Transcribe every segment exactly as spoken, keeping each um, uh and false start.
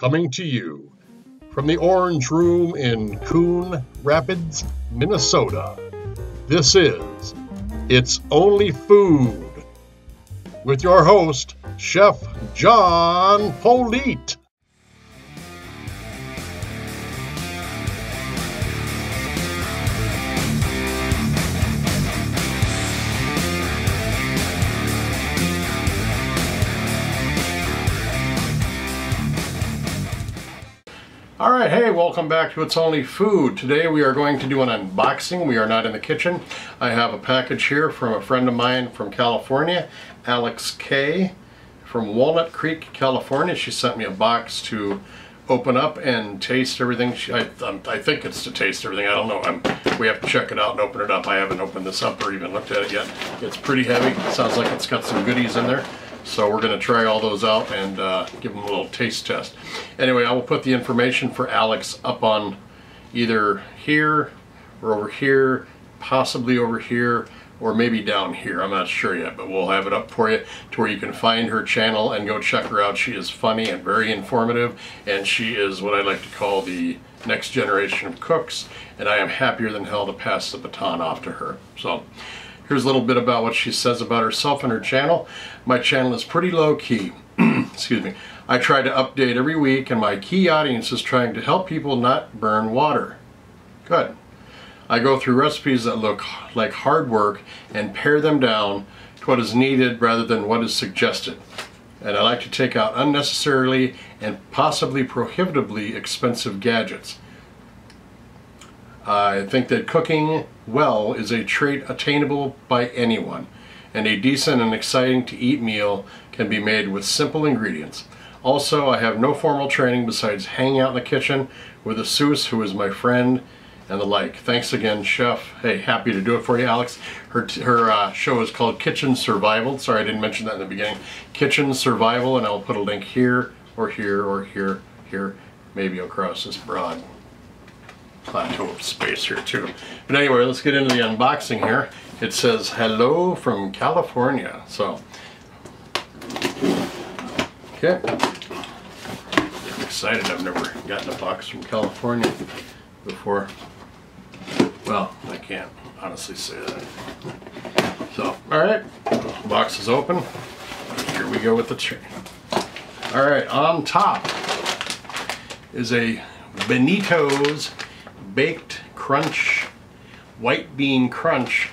coming to you from the Orange Room in Coon Rapids, Minnesota. This is It's Only Food with your host, Chef John Politte. Alright, hey, welcome back to It's Only Food. Today we are going to do an unboxing. We are not in the kitchen. I have a package here from a friend of mine from California, Alex K. from Walnut Creek, California. She sent me a box to open up and taste everything. She, I, um, I think it's to taste everything. I don't know. I'm, we have to check it out and open it up. I haven't opened this up or even looked at it yet. It's pretty heavy. It sounds like it's got some goodies in there. So we're going to try all those out and uh, give them a little taste test. Anyway, I will put the information for Alex up on either here or over here, possibly over here, or maybe down here. I'm not sure yet, but we'll have it up for you to where you can find her channel and go check her out. She is funny and very informative, and she is what I like to call the next generation of cooks, and I am happier than hell to pass the baton off to her. So here's a little bit about what she says about herself and her channel. My channel is pretty low key. Excuse me. I try to update every week, and my key audience is trying to help people not burn water. Good. I go through recipes that look like hard work and pare them down to what is needed rather than what is suggested. And I like to take out unnecessarily and possibly prohibitively expensive gadgets. I think that cooking well is a trait attainable by anyone, and a decent and exciting to eat meal can be made with simple ingredients. Also, I have no formal training besides hanging out in the kitchen with a sous who is my friend and the like. Thanks again, Chef. Hey, happy to do it for you, Alex. Her, her uh, show is called Kitchen Survival. Sorry, I didn't mention that in the beginning. Kitchen Survival, and I'll put a link here or here or here, here, maybe across this broad plateau of space here too. But anyway, let's get into the unboxing here. It says hello from California. So okay, I'm excited. I've never gotten a box from California before. Well, I can't honestly say that. So alright, box is open. Here we go with the tray. Alright, on top is a Benito's Baked Crunch, White Bean Crunch,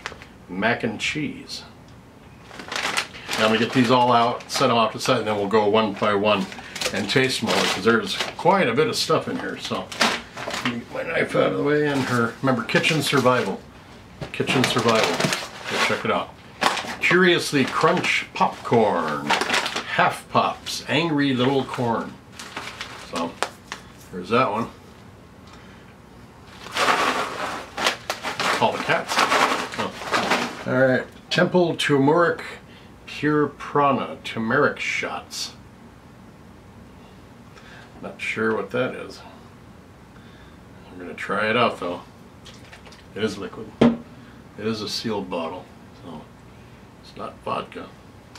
Mac and Cheese. Now I'm going to get these all out, set them off to the side, and then we'll go one by one and taste them all, because there's quite a bit of stuff in here. So let me get my knife out of the way and her, remember, Kitchen Survival. Kitchen Survival. Go check it out. Curiously Crunch Popcorn, Half Pops, Angry Little Corn. So there's that one. All the cats. Oh. Alright, Temple Turmeric, Pure Prana, Turmeric Shots. Not sure what that is. I'm going to try it out though. It is liquid. It is a sealed bottle, so it's not vodka.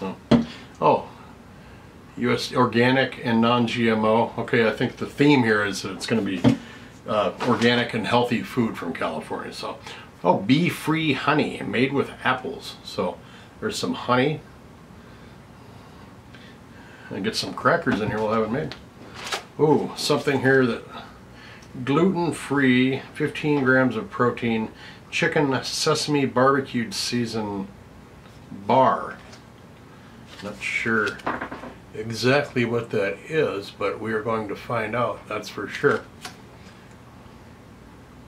Oh, oh. U S organic and non-G M O. Okay, I think the theme here is that it's going to be uh, organic and healthy food from California. So. Oh, bee-free honey made with apples. So there's some honey. And get some crackers in here. We'll have it made. Oh, something here that gluten-free, fifteen grams of protein, chicken sesame barbecued seasoned bar. Not sure exactly what that is, but we are going to find out. That's for sure.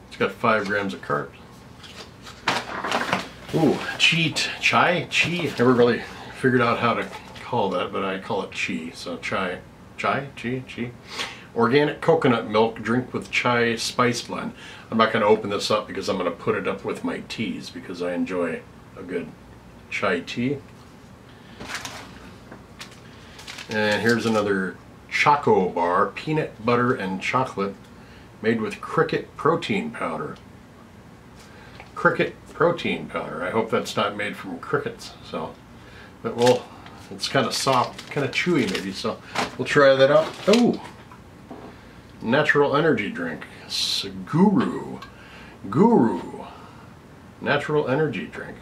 It's got five grams of carbs. Ooh, cheat, chai, chi. Never really figured out how to call that, but I call it chi. So chai, chai, chi, chi. Organic coconut milk, drink with chai spice blend. I'm not going to open this up because I'm going to put it up with my teas, because I enjoy a good chai tea. And here's another Choco Bar, peanut butter and chocolate, made with cricket protein powder. Cricket protein powder. I hope that's not made from crickets. So, but we'll, it's kind of soft, kind of chewy maybe, so we'll try that out. Oh, natural energy drink. It's Guru. Guru. Natural energy drink.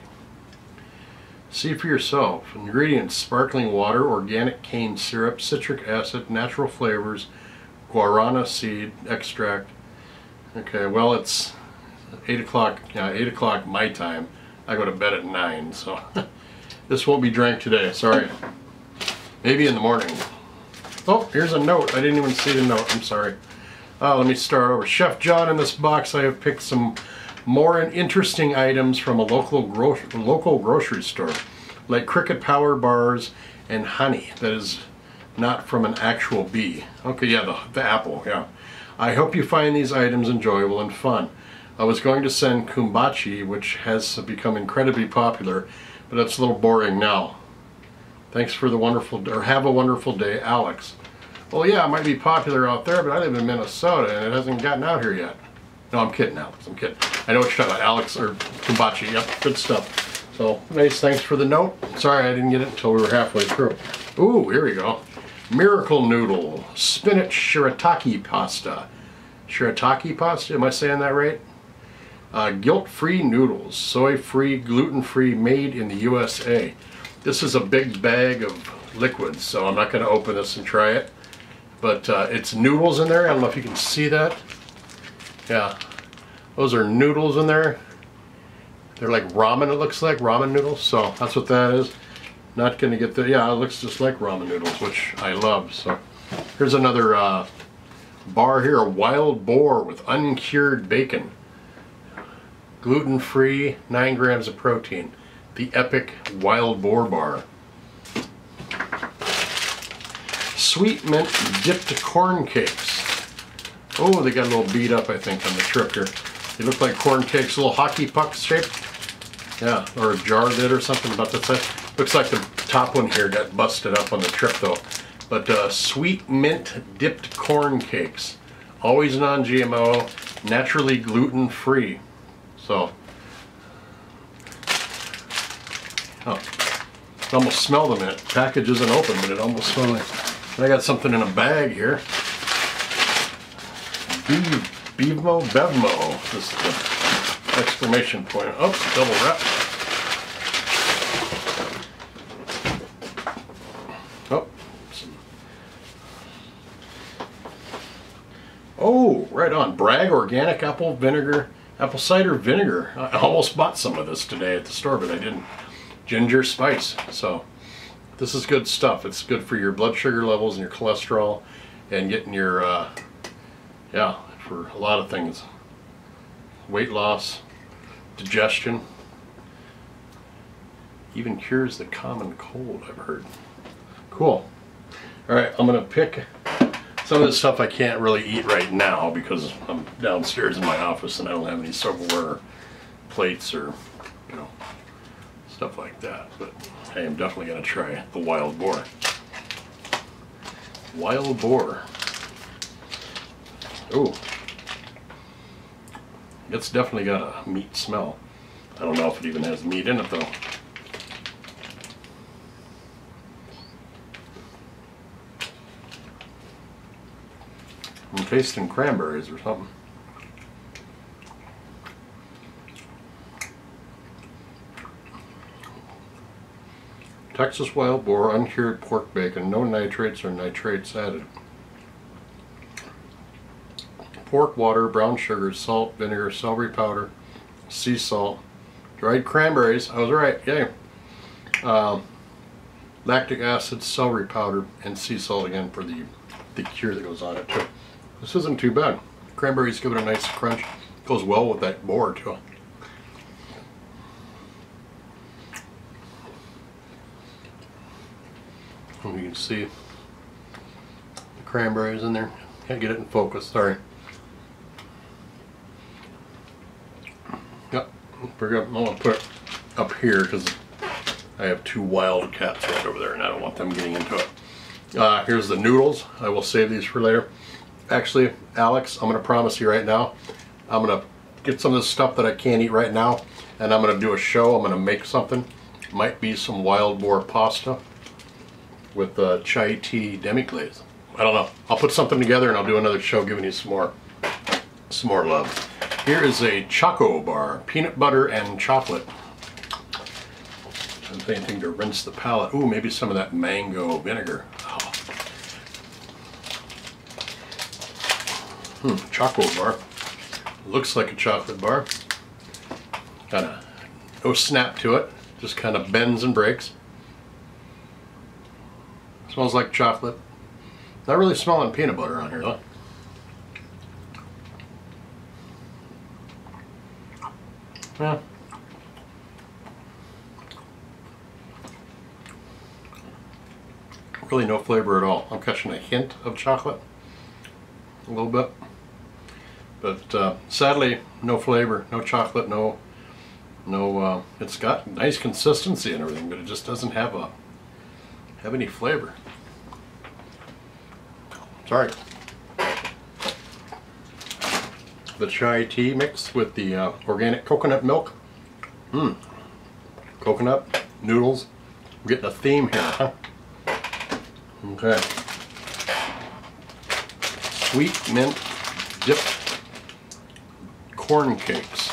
See for yourself. Ingredients: sparkling water, organic cane syrup, citric acid, natural flavors, guarana seed extract. Okay, well, it's eight o'clock, yeah, eight o'clock my time. I go to bed at nine, so this won't be drank today, sorry. Maybe in the morning. Oh, here's a note. I didn't even see the note, I'm sorry. Uh, let me start over. Chef John, in this box I have picked some more interesting items from a local, gro local grocery store, like cricket power bars and honey that is not from an actual bee. Okay, yeah, the, the apple, yeah. I hope you find these items enjoyable and fun. I was going to send kumbachi, which has become incredibly popular, but that's a little boring now. Thanks for the wonderful, or have a wonderful day, Alex. Well, yeah, it might be popular out there, but I live in Minnesota and it hasn't gotten out here yet. No, I'm kidding, Alex, I'm kidding. I know what you're talking about, Alex, or kumbachi, yep, good stuff. So, nice, thanks for the note. Sorry, I didn't get it until we were halfway through. Ooh, here we go. Miracle Noodle, spinach shirataki pasta. Shirataki pasta, am I saying that right? Uh, guilt-free noodles, soy-free, gluten-free, made in the U S A. This is a big bag of liquids, so I'm not going to open this and try it. But uh, it's noodles in there. I don't know if you can see that. Yeah, those are noodles in there. They're like ramen, it looks like, ramen noodles. So that's what that is. Not going to get the, yeah, it looks just like ramen noodles, which I love. So here's another uh, bar here, a wild boar with uncured bacon. Gluten-free, nine grams of protein. The Epic Wild Boar Bar. Sweet mint dipped corn cakes. Oh, they got a little beat up, I think, on the trip here. They look like corn cakes, a little hockey puck shape. Yeah, or a jar lid or something about that size. Looks like the top one here got busted up on the trip, though. But uh, sweet mint dipped corn cakes. Always non G M O, naturally gluten-free. So, oh, I almost smell them in it. Package isn't open, but it almost smells like. And I got something in a bag here. Bevmo, Bevmo. This is the exclamation point. Oh, double wrap. Oh. Oh, right on. Bragg organic apple vinegar. Apple cider vinegar. I almost bought some of this today at the store, but I didn't. Ginger spice. So this is good stuff. It's good for your blood sugar levels and your cholesterol and getting your, uh, yeah, for a lot of things. Weight loss, digestion, even cures the common cold, I've heard. Cool. All right, I'm going to pick some of the stuff I can't really eat right now because I'm downstairs in my office and I don't have any silverware or plates or, you know, stuff like that, but I am definitely going to try the wild boar. Wild boar. Ooh. It's definitely got a meat smell. I don't know if it even has meat in it, though. I'm tasting cranberries or something. Texas wild boar, uncured pork bacon, no nitrates or nitrates added. Pork water, brown sugar, salt, vinegar, celery powder, sea salt, dried cranberries, I was right, yay. Um, lactic acid, celery powder, and sea salt again for the, the cure that goes on it too. This isn't too bad. Cranberries give it a nice crunch. Goes well with that boar too. You can see the cranberries in there. Can't get it in focus, sorry. Yep, we're good. I'm going to put it up here because I have two wild cats right over there and I don't want them getting into it. Uh, here's the noodles. I will save these for later. Actually, Alex, I'm going to promise you right now, I'm going to get some of this stuff that I can't eat right now and I'm going to do a show. I'm going to make something. Might be some wild boar pasta with uh, chai tea demi-glaze. I don't know. I'll put something together and I'll do another show giving you some more, some more love. Here is a Choco Bar, peanut butter and chocolate. I'm thinking to rinse the palate. Ooh, maybe some of that mango vinegar. Oh. Hmm, Choco Bar. Looks like a chocolate bar. Kind of no snap to it. Just kind of bends and breaks. Smells like chocolate. Not really smelling peanut butter on here, though. Yeah. Really no flavor at all. I'm catching a hint of chocolate. A little bit. But uh, sadly, no flavor. No chocolate. No... No, uh, it's got nice consistency and everything, but it just doesn't have a have any flavor. Sorry. The chai tea mix with the uh, organic coconut milk. Mmm. Coconut, noodles. I'm getting a theme here, huh? Okay. Sweet mint dipped corn cakes.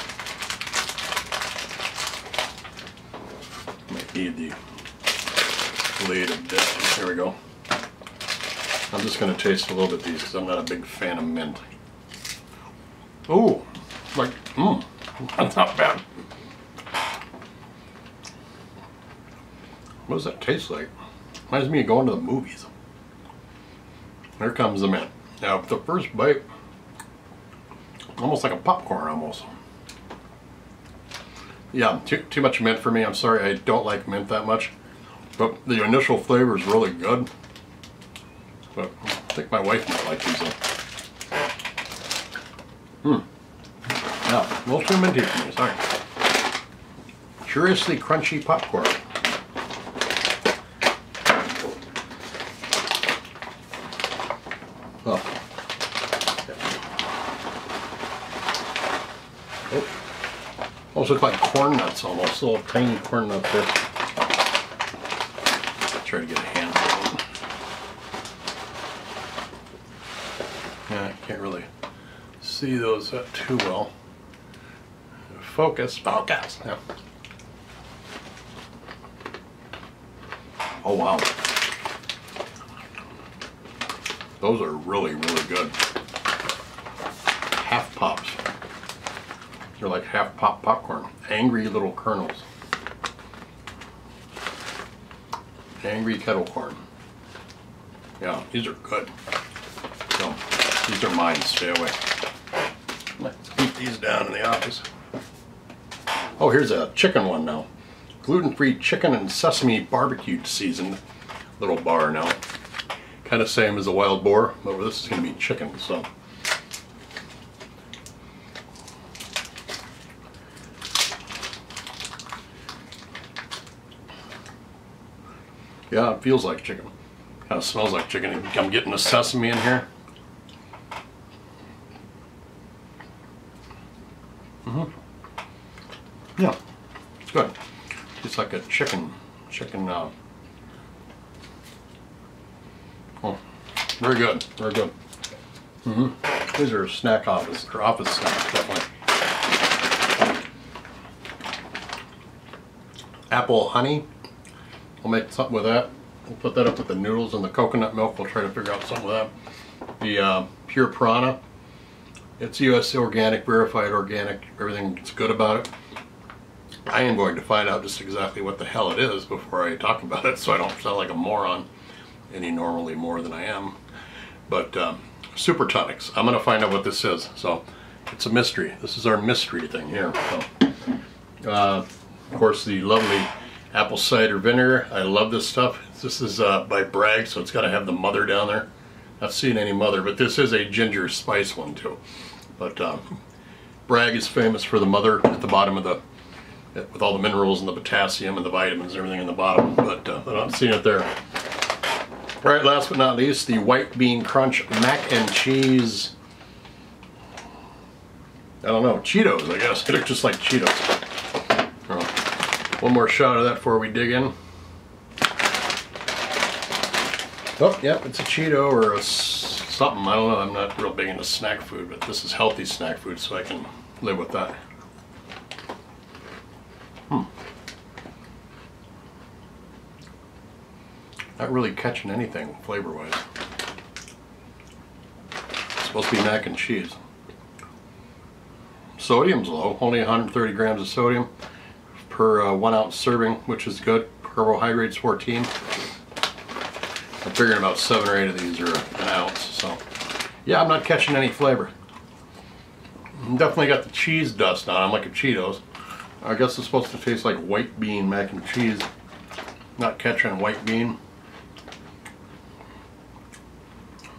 Might need the blade of death. Here we go. I'm just going to taste a little bit of these because I'm not a big fan of mint. Oh, like, mmm, that's not bad. What does that taste like? Reminds me of going to the movies. There comes the mint. Now, with the first bite, almost like a popcorn, almost. Yeah, too, too much mint for me. I'm sorry, I don't like mint that much. But the initial flavor is really good. But I think my wife might like these, though. Hmm. Yeah, a little too minty for me, sorry. Curiously crunchy popcorn. Oh. Oh. Almost look like corn nuts, almost. Little tiny corn nuts there. Try to get a handful. Yeah, I can't really see those up too well. Focus. Focus. Yeah. Oh, wow. Those are really, really good. Half pops. They're like half pop popcorn. Angry little kernels. Angry kettle corn. Yeah, these are good. So, these are mine. Stay away. Let's keep these down in the office. Oh, here's a chicken one now. Gluten-free chicken and sesame barbecued seasoned. Little bar now. Kind of same as the wild boar, but this is going to be chicken, so. Yeah, it feels like chicken. Kind of smells like chicken. I'm getting the sesame in here. Mm-hmm. Yeah, it's good. It's like a chicken, chicken, uh, very good, very good. Mm-hmm. These are snack office, or office snacks, definitely. Apple honey. We'll make something with that. We'll put that up with the noodles and the coconut milk. We'll try to figure out something with that. The uh, Pure Prana. It's U S organic, verified organic, everything that's good about it. I am going to find out just exactly what the hell it is before I talk about it so I don't sound like a moron any normally more than I am. But um, super tonics. I'm going to find out what this is. So it's a mystery. This is our mystery thing here. So, uh, of course, the lovely apple cider vinegar. I love this stuff. This is uh, by Bragg, so it's got to have the mother down there. I've seen any mother, but this is a ginger spice one too. But um, Bragg is famous for the mother at the bottom of the, with all the minerals and the potassium and the vitamins and everything in the bottom. But uh, I've seen it there. All right, last but not least, the white bean crunch mac and cheese. I don't know, Cheetos, I guess. They look just like Cheetos. Oh. One more shot of that before we dig in. Oh, yeah, it's a Cheeto or a something. I don't know. I'm not real big into snack food, but this is healthy snack food, so I can live with that. Hmm. Not really catching anything flavor-wise. It's supposed to be mac and cheese. Sodium's low, only one hundred thirty grams of sodium per uh, one ounce serving, which is good. Carbohydrates fourteen. I'm figuring about seven or eight of these are an ounce. So, yeah, I'm not catching any flavor. Definitely got the cheese dust on them, like a Cheetos. I guess it's supposed to taste like white bean mac and cheese. Not catching white bean.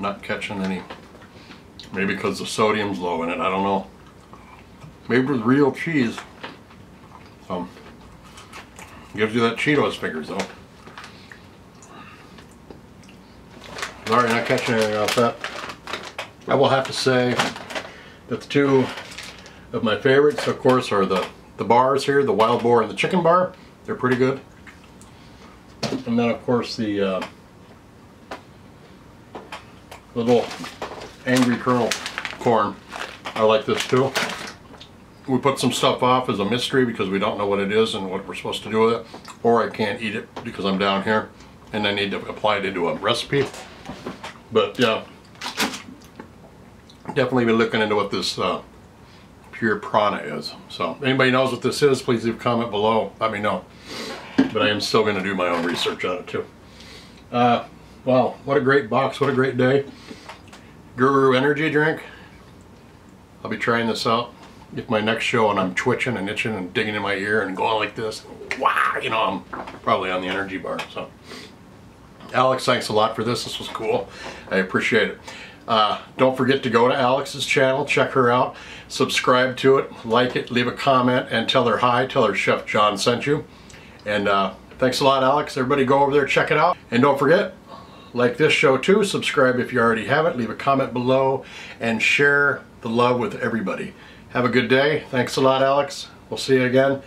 Not catching any. Maybe because the sodium's low in it, I don't know. Maybe with real cheese. Um, gives you that Cheetos fingers though. Sorry, not catching anything off that. I will have to say that the two of my favorites, of course, are the, the bars here, the wild boar and the chicken bar. They're pretty good. And then, of course, the uh, little angry kernel corn. I like this too. We put some stuff off as a mystery because we don't know what it is and what we're supposed to do with it. Or I can't eat it because I'm down here and I need to apply it into a recipe. But yeah, definitely be looking into what this uh, Pure Prana is. So anybody knows what this is, please leave a comment below. Let me know. But I am still going to do my own research on it too. Uh, wow, what a great box, what a great day. Guru energy drink. I'll be trying this out. If my next show and I'm twitching and itching and digging in my ear and going like this, wow, you know, I'm probably on the energy bar. So, Alex, thanks a lot for this. This was cool. I appreciate it. Uh, don't forget to go to Alex's channel, check her out, subscribe to it, like it, leave a comment, and tell her hi, tell her Chef John sent you. And uh, thanks a lot, Alex. Everybody go over there, check it out. And don't forget, like this show too, subscribe if you already haven't, leave a comment below, and share the love with everybody. Have a good day. Thanks a lot, Alex. We'll see you again.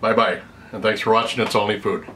Bye-bye. And thanks for watching It's Only Food.